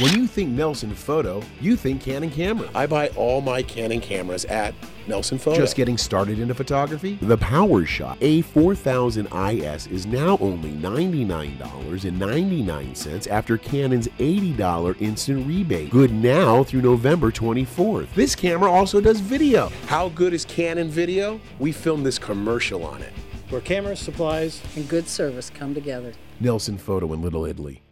When you think Nelson Photo, you think Canon camera. I buy all my Canon cameras at Nelson Photo. Just getting started into photography? The PowerShot A4000IS is now only $99.99 after Canon's $80 instant rebate. Good now through November 24th. This camera also does video. How good is Canon video? We filmed this commercial on it. Where cameras, supplies, and good service come together. Nelson Photo in Little Italy.